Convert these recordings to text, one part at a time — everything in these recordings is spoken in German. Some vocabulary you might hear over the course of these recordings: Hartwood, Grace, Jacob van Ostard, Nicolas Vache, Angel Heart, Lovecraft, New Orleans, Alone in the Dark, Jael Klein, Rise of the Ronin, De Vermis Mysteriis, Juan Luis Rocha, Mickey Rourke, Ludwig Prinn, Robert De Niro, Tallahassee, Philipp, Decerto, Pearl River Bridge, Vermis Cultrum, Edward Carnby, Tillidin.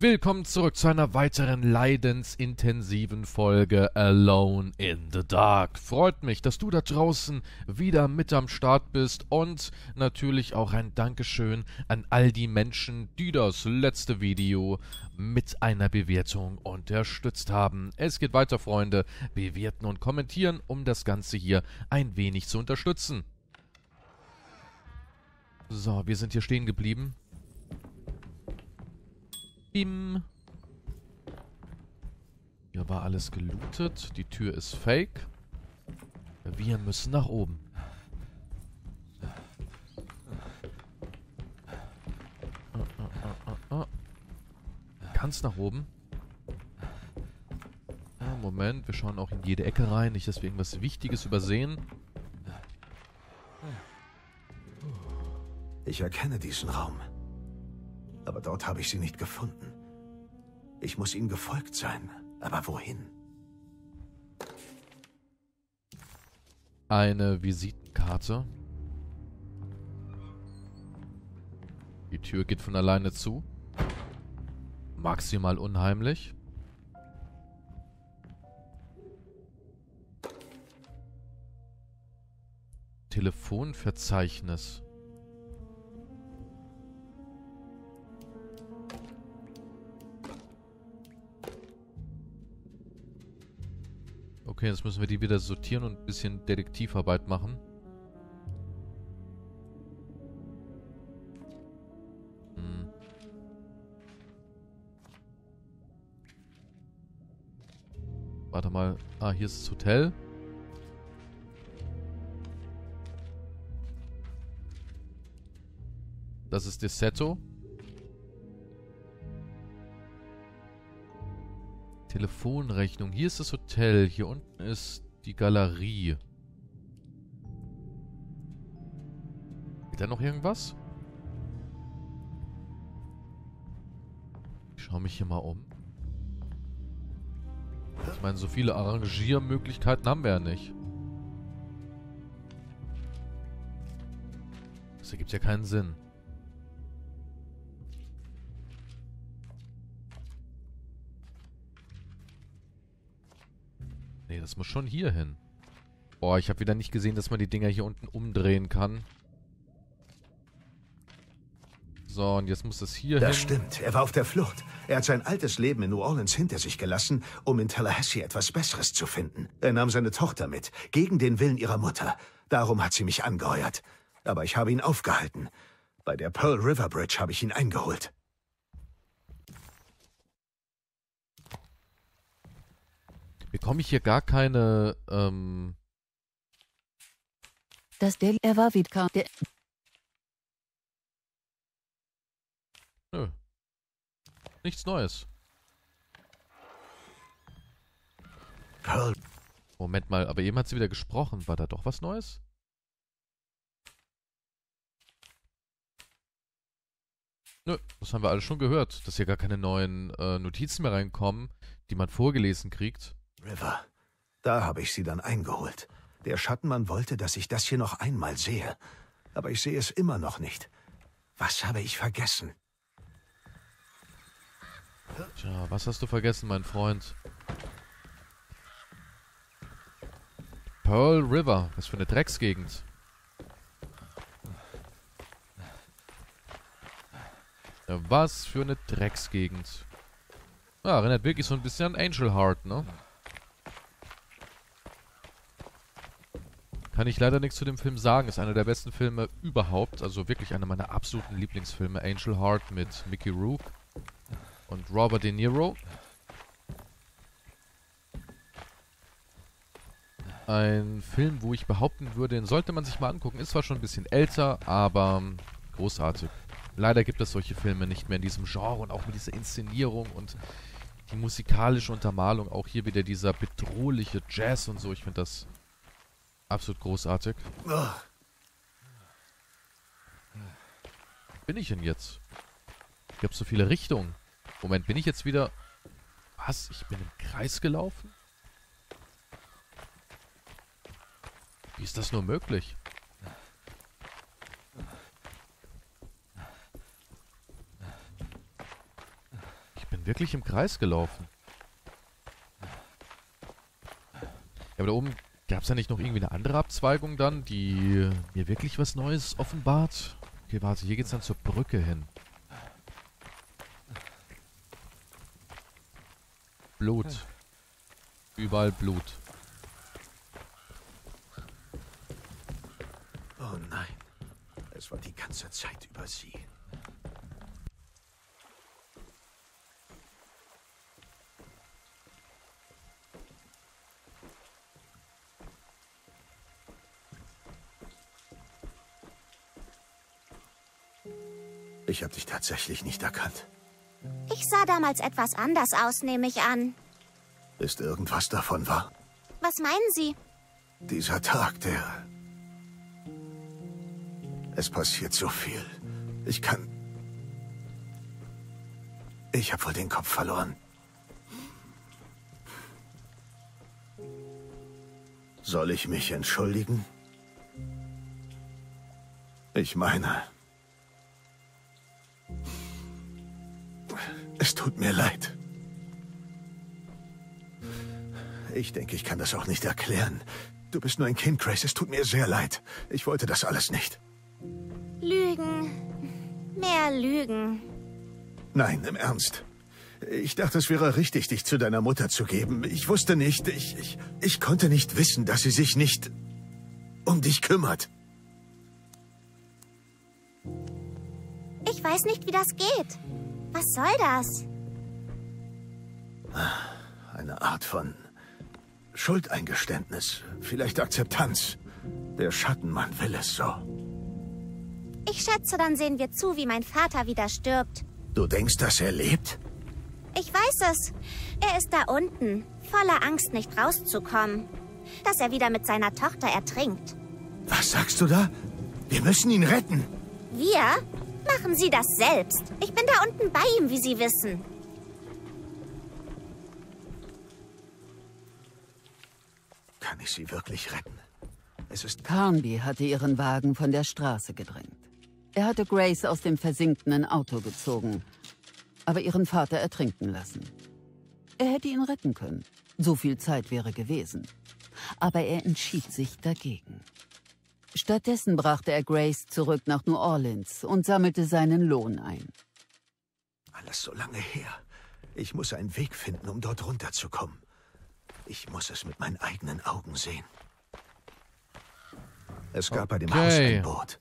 Willkommen zurück zu einer weiteren leidensintensiven Folge Alone in the Dark. Freut mich, dass du da draußen wieder mit am Start bist und natürlich auch ein Dankeschön an all die Menschen, die das letzte Video mit einer Bewertung unterstützt haben. Es geht weiter, Freunde. Bewerten und kommentieren, um das Ganze hier ein wenig zu unterstützen. So, wir sind hier stehen geblieben. Hier war alles gelootet. Die Tür ist fake. Wir müssen nach oben. Ganz nach oben. Moment, wir schauen auch in jede Ecke rein. Nicht, dass wir irgendwas Wichtiges übersehen. Ich erkenne diesen Raum. Aber dort habe ich sie nicht gefunden. Ich muss ihnen gefolgt sein. Aber wohin? Eine Visitenkarte. Die Tür geht von alleine zu. Maximal unheimlich. Telefonverzeichnis. Okay, jetzt müssen wir die wieder sortieren und ein bisschen Detektivarbeit machen. Warte mal. Ah, hier ist das Hotel. Das ist Decerto. Telefonrechnung. Hier ist das Hotel. Hier unten ist die Galerie. Geht da noch irgendwas? Ich schaue mich hier mal um. Ich meine, so viele Arrangiermöglichkeiten haben wir ja nicht. Das ergibt ja keinen Sinn. Nee, das muss schon hier hin. Boah, ich habe wieder nicht gesehen, dass man die Dinger hier unten umdrehen kann. So, und jetzt muss das hier hin. Das stimmt, er war auf der Flucht. Er hat sein altes Leben in New Orleans hinter sich gelassen, um in Tallahassee etwas Besseres zu finden. Er nahm seine Tochter mit, gegen den Willen ihrer Mutter. Darum hat sie mich angeheuert. Aber ich habe ihn aufgehalten. Bei der Pearl River Bridge habe ich ihn eingeholt. Bekomme ich hier gar keine, Nö. Nichts Neues. Moment mal, aber eben hat sie wieder gesprochen. War da doch was Neues? Nö, das haben wir alle schon gehört. Dass hier gar keine neuen Notizen mehr reinkommen, die man vorgelesen kriegt. River. Da habe ich sie dann eingeholt. Der Schattenmann wollte, dass ich das hier noch einmal sehe. Aber ich sehe es immer noch nicht. Was habe ich vergessen? Tja, was hast du vergessen, mein Freund? Pearl River. Was für eine Drecksgegend. Ja, was für eine Drecksgegend. Ja, erinnert wirklich so ein bisschen an Angel Heart, ne? Kann ich leider nichts zu dem Film sagen. Ist einer der besten Filme überhaupt. Also wirklich einer meiner absoluten Lieblingsfilme. Angel Heart mit Mickey Rourke und Robert De Niro. Ein Film, wo ich behaupten würde, den sollte man sich mal angucken. Ist zwar schon ein bisschen älter, aber großartig. Leider gibt es solche Filme nicht mehr in diesem Genre und auch mit dieser Inszenierung und die musikalische Untermalung. Auch hier wieder dieser bedrohliche Jazz und so. Ich finde das absolut großartig. Bin ich denn jetzt? Ich habe so viele Richtungen. Moment, bin ich jetzt wieder... Was? Ich bin im Kreis gelaufen? Wie ist das nur möglich? Ich bin wirklich im Kreis gelaufen. Ja, aber da oben gab es ja nicht noch irgendwie eine andere Abzweigung dann, die mir wirklich was Neues offenbart. Okay, warte, hier geht's dann zur Brücke hin. Blut. Überall Blut. Oh nein. Es war die ganze Zeit über sie. Ich habe dich tatsächlich nicht erkannt. Ich sah damals etwas anders aus, nehme ich an. Ist irgendwas davon wahr? Was meinen Sie? Dieser Tag, der... Es passiert so viel. Ich habe wohl den Kopf verloren. Soll ich mich entschuldigen? Ich meine... Es tut mir leid. Ich denke, ich kann das auch nicht erklären. Du bist nur ein Kind, Grace. Es tut mir sehr leid. Ich wollte das alles nicht. Lügen. Mehr Lügen. Nein, im Ernst. Ich dachte, es wäre richtig, dich zu deiner Mutter zu geben. Ich wusste nicht, ich konnte nicht wissen, dass sie sich nicht um dich kümmert. Ich weiß nicht, wie das geht. Was soll das? Eine Art von Schuldeingeständnis, vielleicht Akzeptanz. Der Schattenmann will es so. Ich schätze, dann sehen wir zu, wie mein Vater wieder stirbt. Du denkst, dass er lebt? Ich weiß es. Er ist da unten, voller Angst, nicht rauszukommen. Dass er wieder mit seiner Tochter ertrinkt. Was sagst du da? Wir müssen ihn retten. Wir? Machen Sie das selbst. Ich bin da unten bei ihm, wie Sie wissen. Kann ich Sie wirklich retten? Es ist... Carnby hatte ihren Wagen von der Straße gedrängt. Er hatte Grace aus dem versinkenden Auto gezogen, aber ihren Vater ertrinken lassen. Er hätte ihn retten können. So viel Zeit wäre gewesen. Aber er entschied sich dagegen. Stattdessen brachte er Grace zurück nach New Orleans und sammelte seinen Lohn ein. Alles so lange her. Ich muss einen Weg finden, um dort runterzukommen. Ich muss es mit meinen eigenen Augen sehen. Es gab bei dem Haus ein Boot.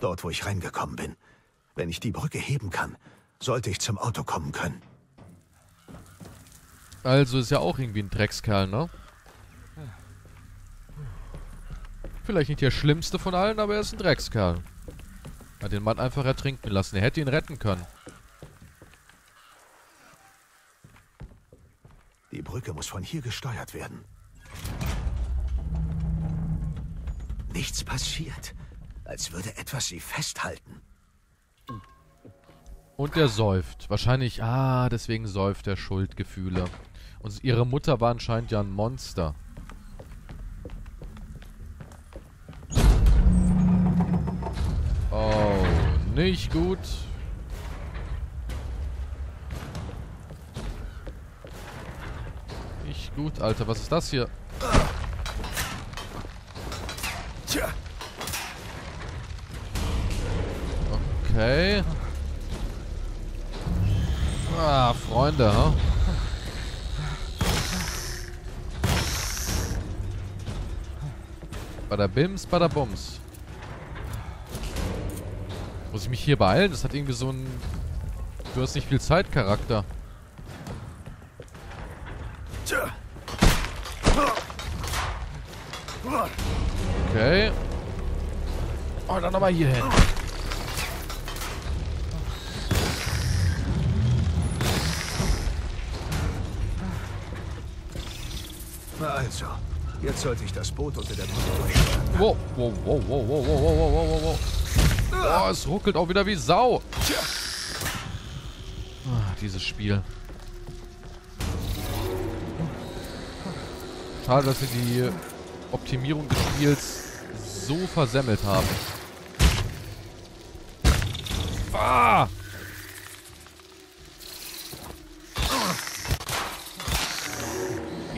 Dort, wo ich reingekommen bin. Wenn ich die Brücke heben kann, sollte ich zum Auto kommen können. Also ist ja auch irgendwie ein Dreckskerl, ne? Vielleicht nicht der schlimmste von allen, aber er ist ein Dreckskerl. Hat den Mann einfach ertrinken lassen. Er hätte ihn retten können. Die Brücke muss von hier gesteuert werden. Nichts passiert. Als würde etwas sie festhalten. Und er säuft. Wahrscheinlich, deswegen säuft er Schuldgefühle. Und ihre Mutter war anscheinend ja ein Monster. Oh, nicht gut. Nicht gut, Alter. Was ist das hier? Okay. Freunde, ha? Badabims, badabums. Muss ich mich hier beeilen? Das hat irgendwie so einen... Du hast nicht viel Zeit, Charakter. Okay. Oh, dann nochmal hier hin. Na also, jetzt sollte ich das Boot unter der Brücke durchschlagen. Wow, wow, wow, wow, wow, wow, wow, wow, wow. Oh, es ruckelt auch wieder wie Sau. Dieses Spiel. Schade, dass sie die Optimierung des Spiels so versemmelt haben.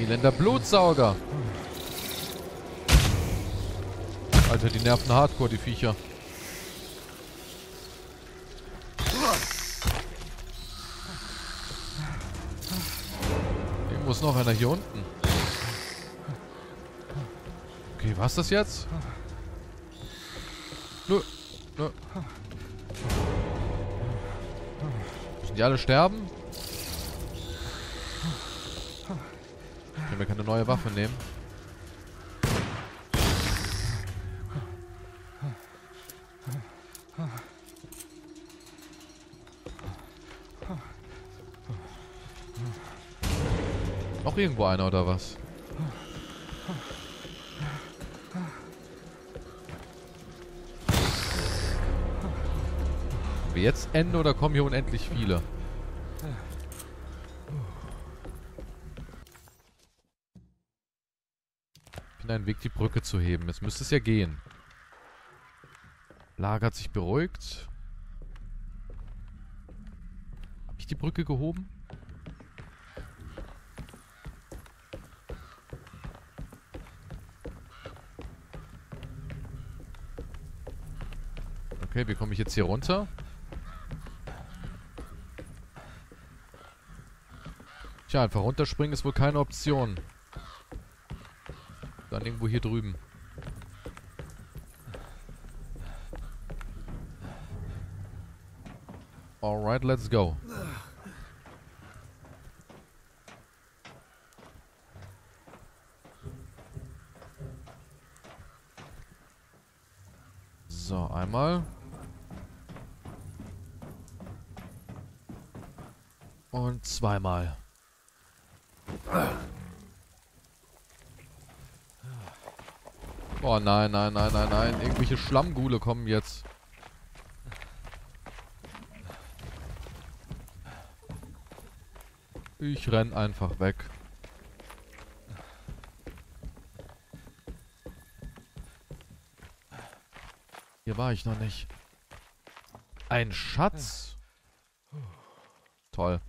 Elender Blutsauger. Alter, die nerven hardcore, die Viecher. Irgendwo ist noch einer hier unten. Okay, war's das jetzt? Nö. Müssen die alle sterben? Ich kann mir keine neue Waffe nehmen. Noch irgendwo einer oder was? Wir jetzt enden oder kommen hier unendlich viele? Ich bin einen Weg, die Brücke zu heben. Jetzt müsste es ja gehen. Lager hat sich beruhigt. Habe ich die Brücke gehoben? Okay, wie komme ich jetzt hier runter? Tja, einfach runterspringen ist wohl keine Option. Dann irgendwo hier drüben. Alright, let's go. So, einmal. Und zweimal. Oh nein. Irgendwelche Schlammgule kommen jetzt. Ich renn einfach weg. Hier war ich noch nicht. Ein Schatz? Toll.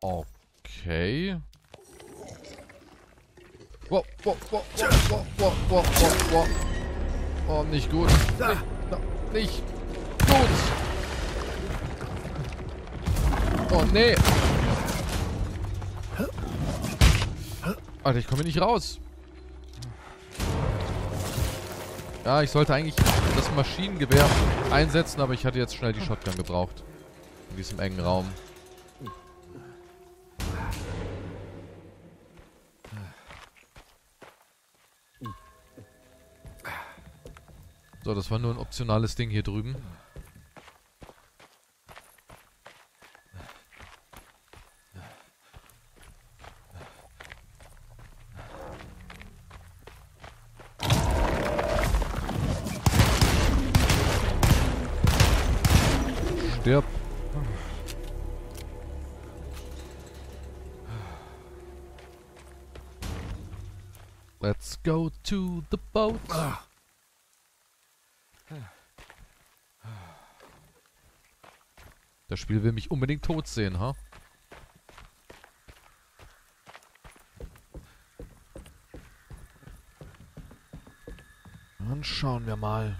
Okay. Wow. Oh, nicht gut. Nicht gut. Oh, nee. Alter, ich komme hier nicht raus. Ja, ich sollte eigentlich das Maschinengewehr einsetzen, aber ich hatte jetzt schnell die Shotgun gebraucht. In diesem engen Raum. So, das war nur ein optionales Ding hier drüben. Stirb. Let's go to the boat. Das Spiel will mich unbedingt tot sehen, ha? Dann schauen wir mal.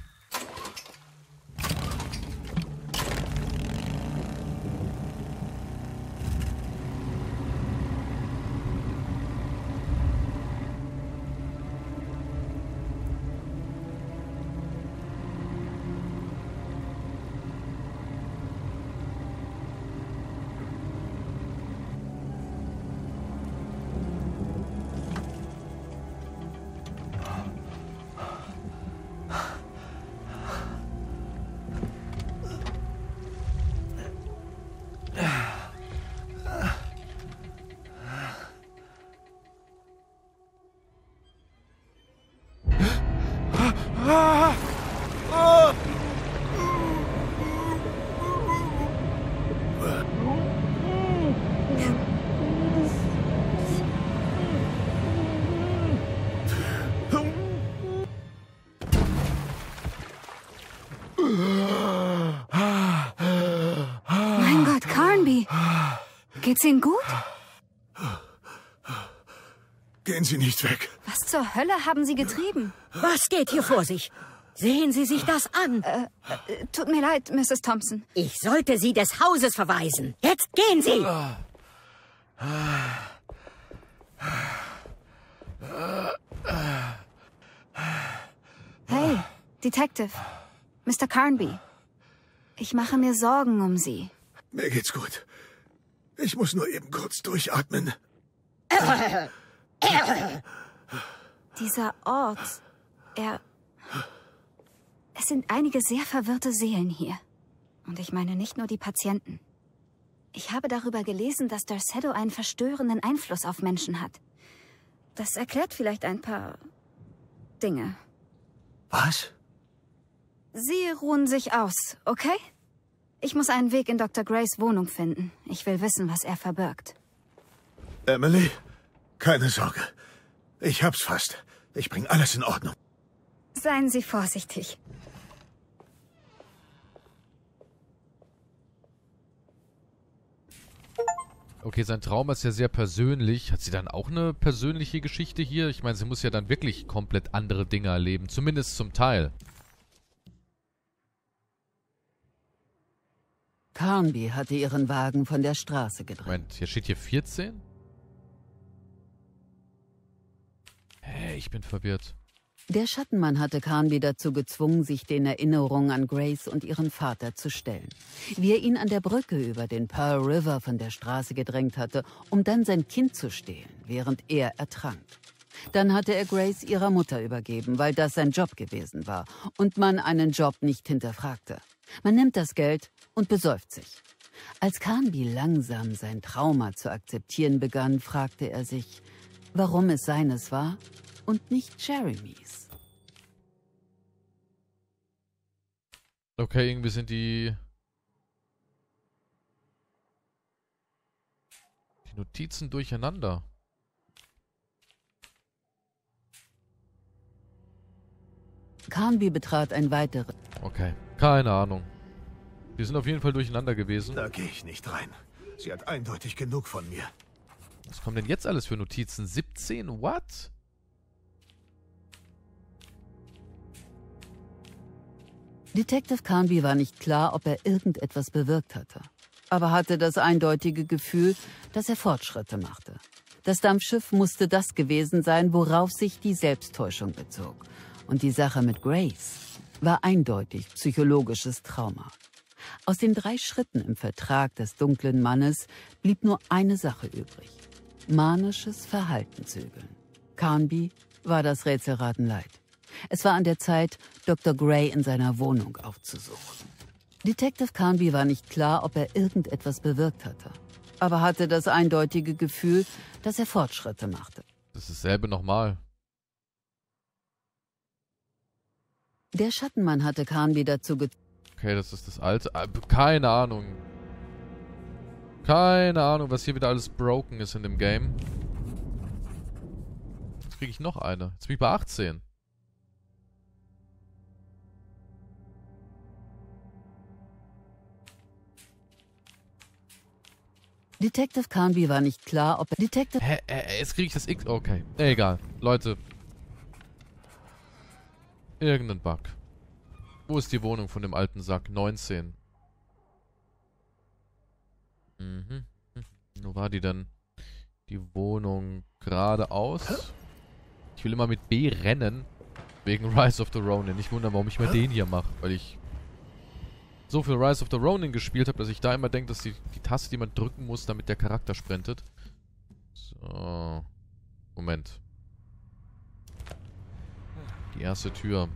Mein Gott, Carnby! Geht's Ihnen gut? Gehen Sie nicht weg. Was zur Hölle haben Sie getrieben? Was geht hier vor sich? Sehen Sie sich das an. Tut mir leid, Mrs. Thompson. Ich sollte Sie des Hauses verweisen. Jetzt gehen Sie! Hey, Detective. Mr. Carnby. Ich mache mir Sorgen um Sie. Mir geht's gut. Ich muss nur eben kurz durchatmen. Dieser Ort, es sind einige sehr verwirrte Seelen hier. Und ich meine nicht nur die Patienten. Ich habe darüber gelesen, dass Decerto einen verstörenden Einfluss auf Menschen hat. Das erklärt vielleicht ein paar Dinge. Was? Sie ruhen sich aus, okay? Ich muss einen Weg in Dr. Grays Wohnung finden. Ich will wissen, was er verbirgt. Emily, keine Sorge. Ich hab's fast. Ich bringe alles in Ordnung. Seien Sie vorsichtig. Okay, sein Trauma ist ja sehr persönlich. Hat sie dann auch eine persönliche Geschichte hier? Ich meine, sie muss ja dann wirklich komplett andere Dinge erleben. Zumindest zum Teil. Carnby hatte ihren Wagen von der Straße gedreht. Moment, hier steht hier 14? Hey, ich bin verwirrt. Der Schattenmann hatte Carnby dazu gezwungen, sich den Erinnerungen an Grace und ihren Vater zu stellen. Wie er ihn an der Brücke über den Pearl River von der Straße gedrängt hatte, um dann sein Kind zu stehlen, während er ertrank. Dann hatte er Grace ihrer Mutter übergeben, weil das sein Job gewesen war und man einen Job nicht hinterfragte. Man nimmt das Geld und besäuft sich. Als Carnby langsam sein Trauma zu akzeptieren begann, fragte er sich, warum es seines war und nicht Jeremys. Okay, irgendwie sind die Notizen durcheinander. Carnby betrat ein weiteres. Okay, keine Ahnung. Wir sind auf jeden Fall durcheinander gewesen. Da gehe ich nicht rein. Sie hat eindeutig genug von mir. Was kommen denn jetzt alles für Notizen? 17? What? Detective Carnby war nicht klar, ob er irgendetwas bewirkt hatte. Aber hatte das eindeutige Gefühl, dass er Fortschritte machte. Das Dampfschiff musste das gewesen sein, worauf sich die Selbsttäuschung bezog. Und die Sache mit Grace war eindeutig psychologisches Trauma. Aus den 3 Schritten im Vertrag des dunklen Mannes blieb nur eine Sache übrig. Manisches Verhalten zügeln. Carnby war das Rätselraten leid. Es war an der Zeit, Dr. Gray in seiner Wohnung aufzusuchen. Detective Carnby war nicht klar, ob er irgendetwas bewirkt hatte. Aber hatte das eindeutige Gefühl, dass er Fortschritte machte. Das ist dasselbe nochmal. Der Schattenmann hatte Carnby dazu gezwungen. Okay, das ist das alte. Keine Ahnung. Keine Ahnung, was hier wieder alles broken ist in dem Game. Jetzt kriege ich noch eine. Jetzt bin ich bei 18. Detective Carnby war nicht klar, ob... jetzt kriege ich das X... Okay, egal. Leute. Irgendein Bug. Wo ist die Wohnung von dem alten Sack? 19. Mhm. Wo war die denn? Die Wohnung geradeaus. Ich will immer mit B rennen. Wegen Rise of the Ronin. Ich wundere, warum ich mir den hier mache. Weil ich so viel Rise of the Ronin gespielt habe, dass ich da immer denke, dass die Taste, die man drücken muss, damit der Charakter sprintet. So. Moment. Die erste Tür.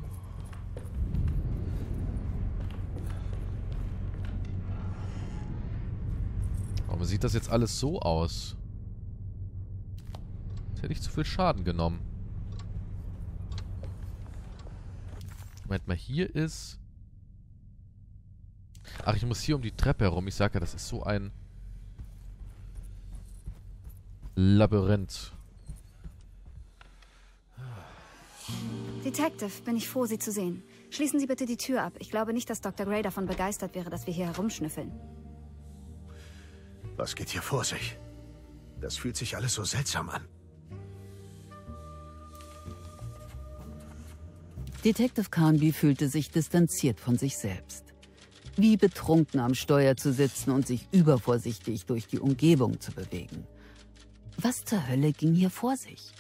Warum sieht das jetzt alles so aus? Jetzt hätte ich zu viel Schaden genommen. Moment mal, hier ist... Ach, ich muss hier um die Treppe herum. Ich sag ja, das ist so ein... Labyrinth. Detective, bin ich froh, Sie zu sehen. Schließen Sie bitte die Tür ab. Ich glaube nicht, dass Dr. Gray davon begeistert wäre, dass wir hier herumschnüffeln. Was geht hier vor sich? Das fühlt sich alles so seltsam an. Detective Carnby fühlte sich distanziert von sich selbst. Wie betrunken am Steuer zu sitzen und sich übervorsichtig durch die Umgebung zu bewegen. Was zur Hölle ging hier vor sich?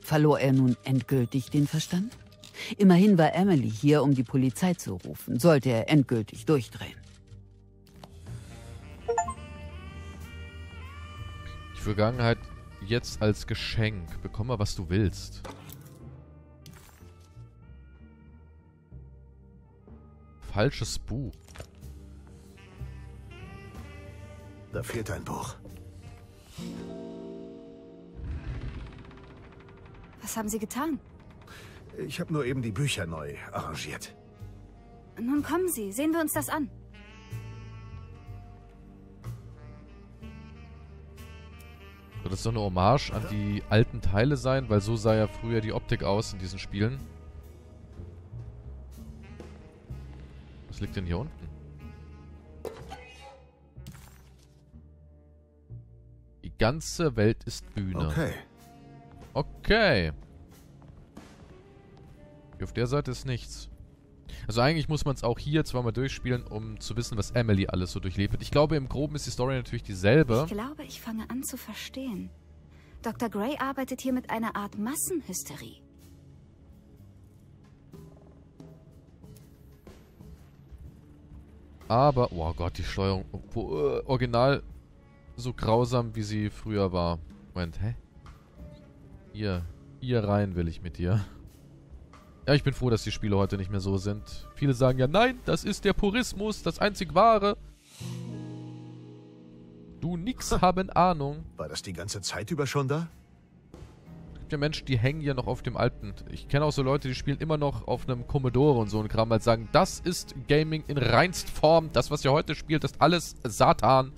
Verlor er nun endgültig den Verstand? Immerhin war Emily hier, um die Polizei zu rufen, sollte er endgültig durchdrehen. Die Vergangenheit jetzt als Geschenk. Bekomm mal, was du willst. Falsches Buch. Da fehlt ein Buch. Was haben Sie getan? Ich habe nur eben die Bücher neu arrangiert. Nun kommen Sie, sehen wir uns das an. Soll das so eine Hommage an die alten Teile sein? Weil so sah ja früher die Optik aus in diesen Spielen. Was liegt denn hier unten? Die ganze Welt ist Bühne. Okay. Okay. Auf der Seite ist nichts. Also eigentlich muss man es auch hier zweimal durchspielen, um zu wissen, was Emily alles so durchlebt hat. Ich glaube, im Groben ist die Story natürlich dieselbe. Ich glaube, ich fange an zu verstehen. Dr. Gray arbeitet hier mit einer Art Massenhysterie. Aber, oh Gott, die Steuerung original so grausam, wie sie früher war. Moment, hä? Hier rein will ich mit dir. Ja, ich bin froh, dass die Spiele heute nicht mehr so sind. Viele sagen ja, nein, das ist der Purismus, das einzig Wahre. Du nix haben Ahnung. War das die ganze Zeit über schon da? Es gibt ja Menschen, die hängen ja noch auf dem alten. Ich kenne auch so Leute, die spielen immer noch auf einem Commodore und so ein Kram, weil sagen, das ist Gaming in reinst Form. Das, was ihr heute spielt, ist alles Satan.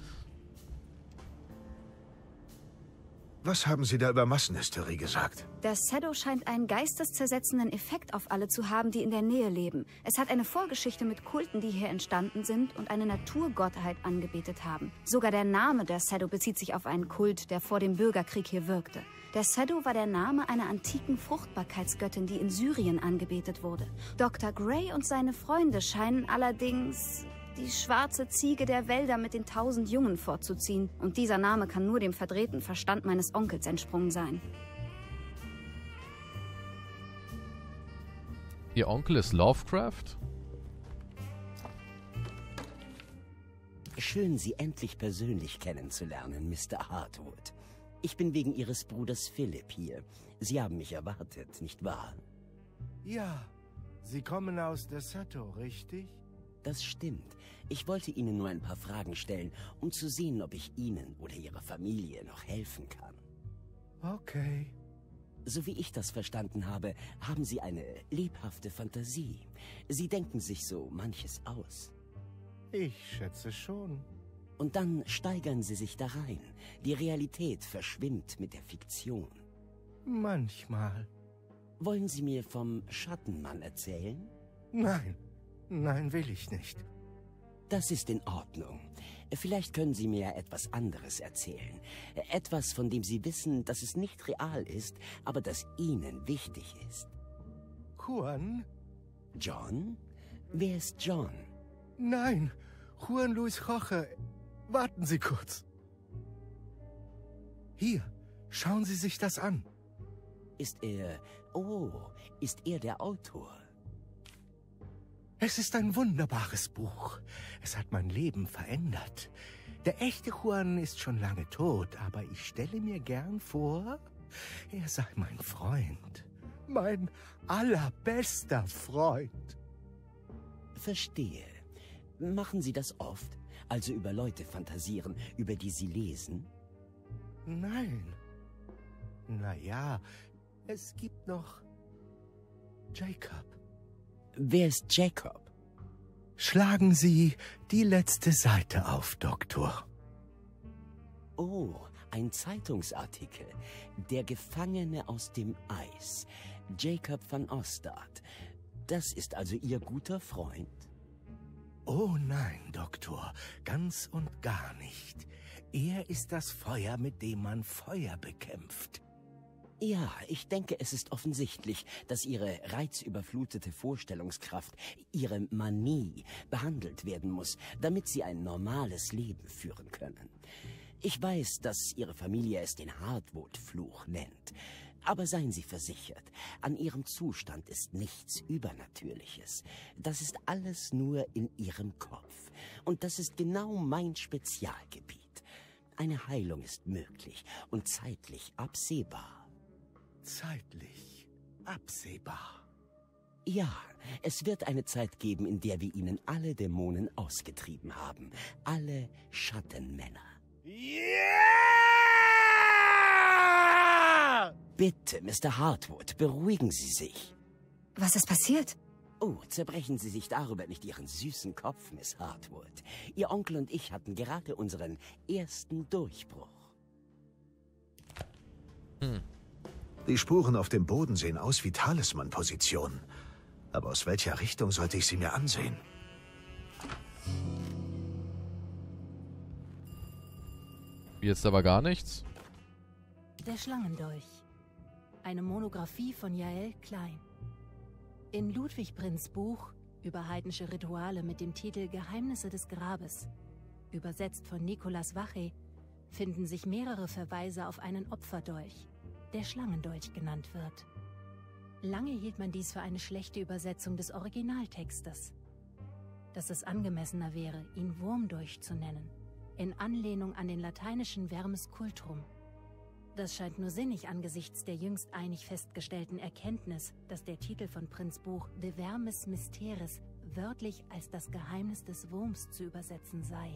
Was haben Sie da über Massenhysterie gesagt? Das Shadow scheint einen geisteszersetzenden Effekt auf alle zu haben, die in der Nähe leben. Es hat eine Vorgeschichte mit Kulten, die hier entstanden sind und eine Naturgottheit angebetet haben. Sogar der Name der Shadow bezieht sich auf einen Kult, der vor dem Bürgerkrieg hier wirkte. Der Shadow war der Name einer antiken Fruchtbarkeitsgöttin, die in Syrien angebetet wurde. Dr. Gray und seine Freunde scheinen allerdings die schwarze Ziege der Wälder mit den 1000 Jungen vorzuziehen. Und dieser Name kann nur dem verdrehten Verstand meines Onkels entsprungen sein. Ihr Onkel ist Lovecraft? Schön, Sie endlich persönlich kennenzulernen, Mr. Hartwood. Ich bin wegen Ihres Bruders Philipp hier. Sie haben mich erwartet, nicht wahr? Ja, Sie kommen aus Decerto, richtig? Das stimmt. Ich wollte Ihnen nur ein paar Fragen stellen, um zu sehen, ob ich Ihnen oder Ihrer Familie noch helfen kann. Okay. So wie ich das verstanden habe, haben Sie eine lebhafte Fantasie. Sie denken sich so manches aus. Ich schätze schon. Und dann steigern Sie sich da rein. Die Realität verschwimmt mit der Fiktion. Manchmal. Wollen Sie mir vom Schattenmann erzählen? Nein. Nein, will ich nicht. Das ist in Ordnung. Vielleicht können Sie mir etwas anderes erzählen. Etwas, von dem Sie wissen, dass es nicht real ist, aber das Ihnen wichtig ist. Juan? John? Wer ist John? Nein, Juan Luis Rocha. Warten Sie kurz. Hier, schauen Sie sich das an. Ist er der Autor? Es ist ein wunderbares Buch. Es hat mein Leben verändert. Der echte Juan ist schon lange tot, aber ich stelle mir gern vor, er sei mein Freund. Mein allerbester Freund. Verstehe. Machen Sie das oft? Also über Leute fantasieren, über die Sie lesen? Nein. Naja, es gibt noch Jacob. Wer ist Jacob? Schlagen Sie die letzte Seite auf, Doktor. Oh, ein Zeitungsartikel. Der Gefangene aus dem Eis. Jacob van Ostard. Das ist also Ihr guter Freund? Oh nein, Doktor. Ganz und gar nicht. Er ist das Feuer, mit dem man Feuer bekämpft. Ja, ich denke, es ist offensichtlich, dass Ihre reizüberflutete Vorstellungskraft, Ihre Manie, behandelt werden muss, damit Sie ein normales Leben führen können. Ich weiß, dass Ihre Familie es den Hartwood-Fluch nennt. Aber seien Sie versichert, an Ihrem Zustand ist nichts Übernatürliches. Das ist alles nur in Ihrem Kopf. Und das ist genau mein Spezialgebiet. Eine Heilung ist möglich und zeitlich absehbar. Zeitlich absehbar? Ja, es wird eine Zeit geben, in der wir Ihnen alle Dämonen ausgetrieben haben. Alle Schattenmänner. Yeah! Bitte, Mr. Hartwood, beruhigen Sie sich. Was ist passiert? Oh, zerbrechen Sie sich darüber nicht Ihren süßen Kopf, Miss Hartwood. Ihr Onkel und ich hatten gerade unseren ersten Durchbruch. Hm. Die Spuren auf dem Boden sehen aus wie Talisman-Positionen. Aber aus welcher Richtung sollte ich sie mir ansehen? Jetzt aber gar nichts. Der Schlangendolch. Eine Monographie von Jael Klein. In Ludwig Prinns Buch über heidnische Rituale mit dem Titel Geheimnisse des Grabes, übersetzt von Nicolas Vache, finden sich mehrere Verweise auf einen Opferdolch, der Schlangendolch genannt wird. Lange hielt man dies für eine schlechte Übersetzung des Originaltextes. Dass es angemessener wäre, ihn Wurmdolch zu nennen, in Anlehnung an den lateinischen Vermis Cultrum. Das scheint nur sinnig angesichts der jüngst einig festgestellten Erkenntnis, dass der Titel von Prinns Buch De Vermis Mysteriis wörtlich als das Geheimnis des Wurms zu übersetzen sei.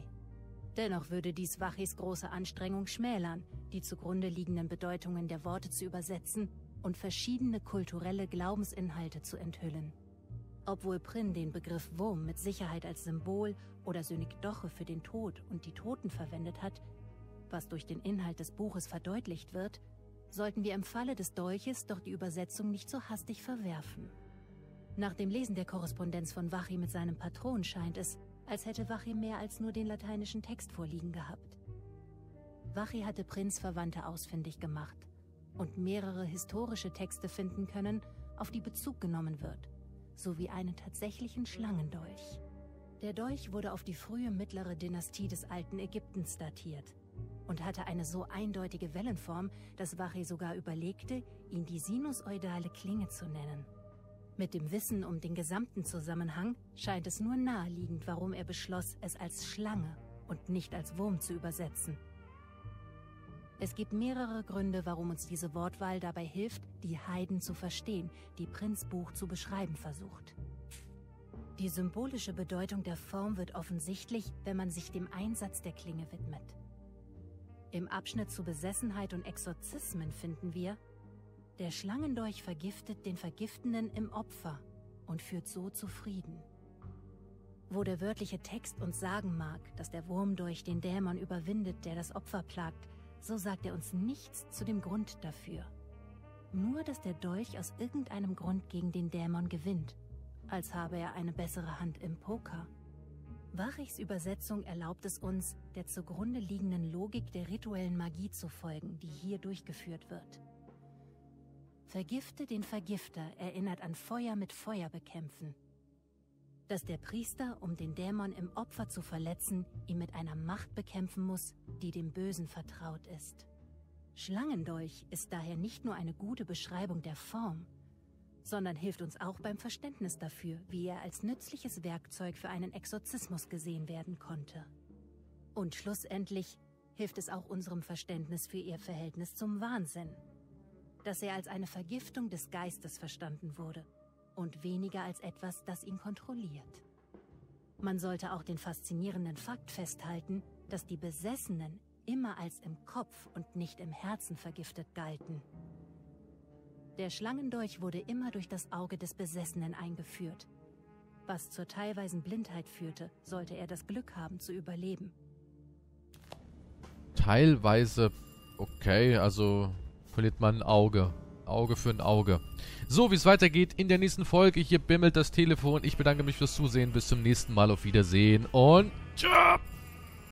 Dennoch würde dies Vachis große Anstrengung schmälern, die zugrunde liegenden Bedeutungen der Worte zu übersetzen und verschiedene kulturelle Glaubensinhalte zu enthüllen. Obwohl Prinn den Begriff Wurm mit Sicherheit als Symbol oder Synekdoche für den Tod und die Toten verwendet hat, was durch den Inhalt des Buches verdeutlicht wird, sollten wir im Falle des Dolches doch die Übersetzung nicht so hastig verwerfen. Nach dem Lesen der Korrespondenz von Vache mit seinem Patron scheint es, als hätte Vache mehr als nur den lateinischen Text vorliegen gehabt. Vache hatte Prinns Verwandte ausfindig gemacht und mehrere historische Texte finden können, auf die Bezug genommen wird, sowie einen tatsächlichen Schlangendolch. Der Dolch wurde auf die frühe mittlere Dynastie des alten Ägyptens datiert und hatte eine so eindeutige Wellenform, dass Vache sogar überlegte, ihn die sinusoidale Klinge zu nennen. Mit dem Wissen um den gesamten Zusammenhang scheint es nur naheliegend, warum er beschloss, es als Schlange und nicht als Wurm zu übersetzen. Es gibt mehrere Gründe, warum uns diese Wortwahl dabei hilft, die Heiden zu verstehen, die Prinns Buch zu beschreiben versucht. Die symbolische Bedeutung der Form wird offensichtlich, wenn man sich dem Einsatz der Klinge widmet. Im Abschnitt zu Besessenheit und Exorzismen finden wir, der Schlangendolch vergiftet den Vergiftenden im Opfer und führt so zu Frieden. Wo der wörtliche Text uns sagen mag, dass der Wurmdolch den Dämon überwindet, der das Opfer plagt, so sagt er uns nichts zu dem Grund dafür. Nur, dass der Dolch aus irgendeinem Grund gegen den Dämon gewinnt, als habe er eine bessere Hand im Poker. Vaches Übersetzung erlaubt es uns, der zugrunde liegenden Logik der rituellen Magie zu folgen, die hier durchgeführt wird. Vergifte den Vergifter erinnert an Feuer mit Feuer bekämpfen. Dass der Priester, um den Dämon im Opfer zu verletzen, ihn mit einer Macht bekämpfen muss, die dem Bösen vertraut ist. Schlangendolch ist daher nicht nur eine gute Beschreibung der Form, sondern hilft uns auch beim Verständnis dafür, wie er als nützliches Werkzeug für einen Exorzismus gesehen werden konnte. Und schlussendlich hilft es auch unserem Verständnis für ihr Verhältnis zum Wahnsinn, dass er als eine Vergiftung des Geistes verstanden wurde und weniger als etwas, das ihn kontrolliert. Man sollte auch den faszinierenden Fakt festhalten, dass die Besessenen immer als im Kopf und nicht im Herzen vergiftet galten. Der Schlangendolch wurde immer durch das Auge des Besessenen eingeführt. Was zur teilweisen Blindheit führte, sollte er das Glück haben zu überleben. Teilweise, okay, also verliert man ein Auge. Auge für ein Auge. So, wie es weitergeht in der nächsten Folge. Hier bimmelt das Telefon. Ich bedanke mich fürs Zusehen. Bis zum nächsten Mal. Auf Wiedersehen und tschau!